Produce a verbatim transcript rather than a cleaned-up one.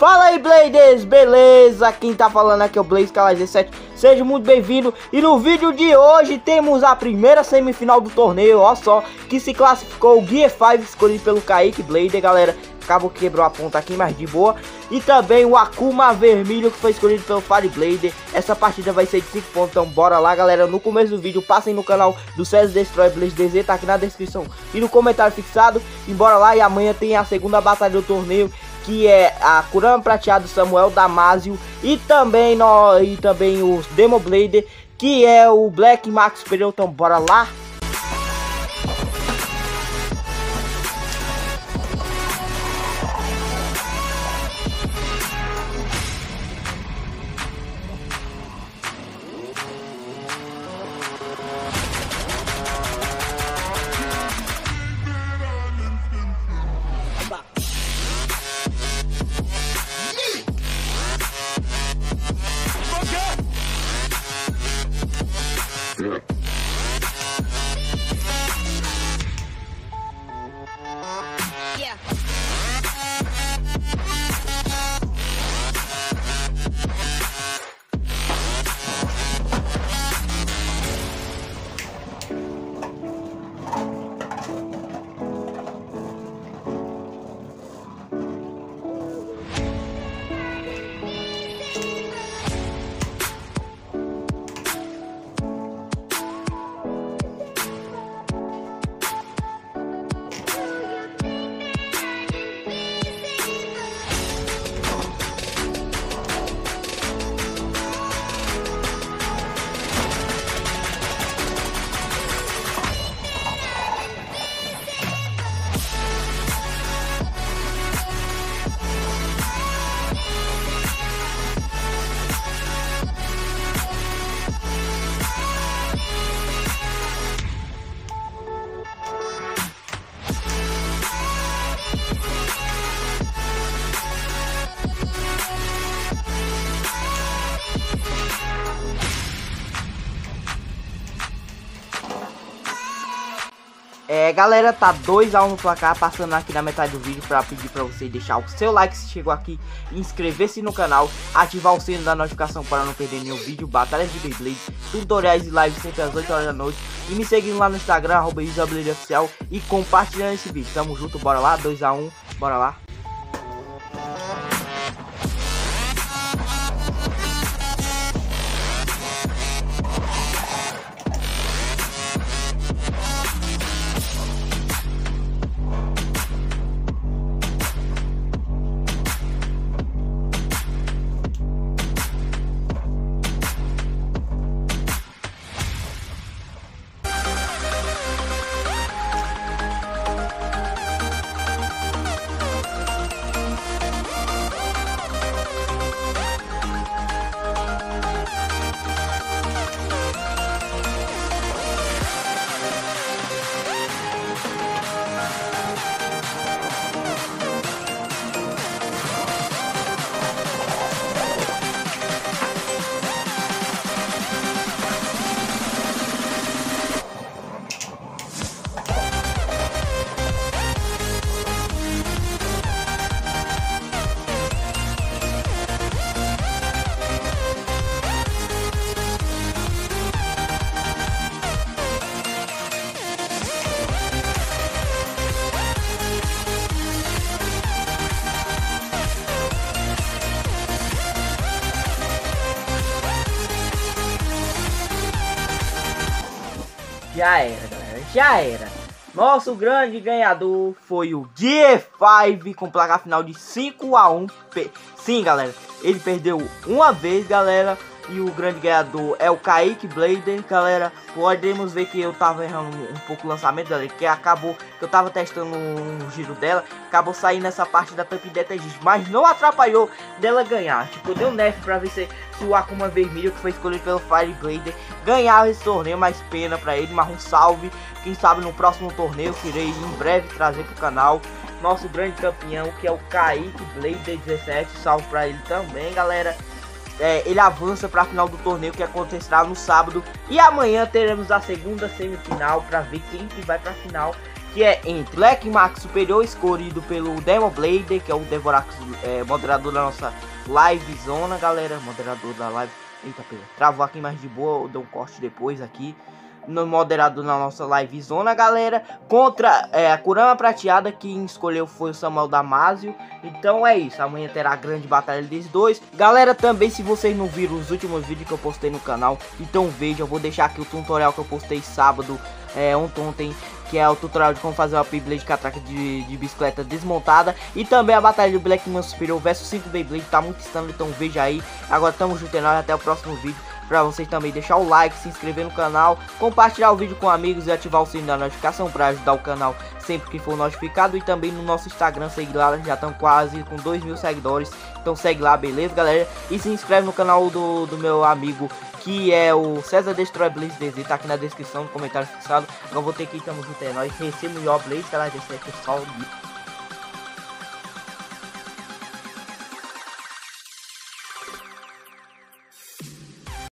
Fala aí, Bladers, beleza? Quem tá falando aqui é o BlazeKLZ sete, seja muito bem-vindo. E no vídeo de hoje temos a primeira semifinal do torneio, ó só, que se classificou o Gear cinco, escolhido pelo Kaique Blader, galera. Acabou que quebrou a ponta aqui, mas de boa. E também o Akuma Vermelho, que foi escolhido pelo Fire Blader. Essa partida vai ser de cinco pontos, então bora lá, galera. No começo do vídeo, passem no canal do César Destrói BlazeDZ, tá aqui na descrição e no comentário fixado. E bora lá, e amanhã tem a segunda batalha do torneio, que é a Kurama Prateado, Samuel Damasio e também, no, e também os Demo Blader, que é o Black Max. Então bora lá. É, galera, tá dois a um no placar, passando aqui na metade do vídeo pra pedir pra você deixar o seu like se chegou aqui, inscrever-se no canal, ativar o sino da notificação para não perder nenhum vídeo, batalhas de Beyblade, tutoriais e lives sempre às oito horas da noite, e me seguindo lá no Instagram, arroba izael_blader_oficial, e compartilhando esse vídeo. Tamo junto, bora lá, dois a um, bora lá. Já era, galera, já era. Nosso grande ganhador foi o Gear cinco com placar final de cinco a um. Sim, galera, ele perdeu uma vez, galera. E o grande ganhador é o Kaique Blader, galera. Podemos ver que eu tava errando um pouco o lançamento, galera, que acabou que eu tava testando um giro dela, acabou saindo essa parte da Thump Detagist, mas não atrapalhou dela ganhar. Tipo, deu nerf pra ver se o Akuma Vermelho, que foi escolhido pelo Fire Blader, ganhava esse torneio, mas pena pra ele, mas um salve. Quem sabe no próximo torneio eu irei em breve trazer pro canal nosso grande campeão, que é o Kaique Blader dezessete, salve pra ele também, galera. É, ele avança para a final do torneio, que acontecerá no sábado, e amanhã teremos a segunda semifinal para ver quem que vai para a final. que é entre Black Max superior, escolhido pelo Demo Blader, que é o Devorax, é, moderador da nossa live zona, galera, moderador da live, eita pera, travou aqui, mais de boa, eu dou um corte depois aqui, no moderador na nossa live zona, galera, contra é, a Kurama Prateada, quem escolheu foi o Samuel Damasio. Então é isso, amanhã terá a grande batalha desses dois, galera. Também, se vocês não viram os últimos vídeos que eu postei no canal, então veja, eu vou deixar aqui o tutorial que eu postei sábado, é, ontem, que é o tutorial de como fazer uma Beyblade de catraca de, de bicicleta desmontada, e também a batalha do Black Max Superior versus cinco Beyblade, tá muito insano, então veja aí. Agora tamo junto e nós, até o próximo vídeo. Pra vocês também deixar o like, se inscrever no canal, compartilhar o vídeo com amigos e ativar o sininho da notificação para ajudar o canal sempre que for notificado. E também no nosso Instagram, segue lá, já estão quase com dois mil seguidores. Então segue lá, beleza, galera? E se inscreve no canal do, do meu amigo, que é o César Destrói BlazeDZ, tá aqui na descrição, no comentário fixado. Agora vou ter que ir, tamo junto, é nóis. Recebo o Blaze, galera, esse é o pessoal.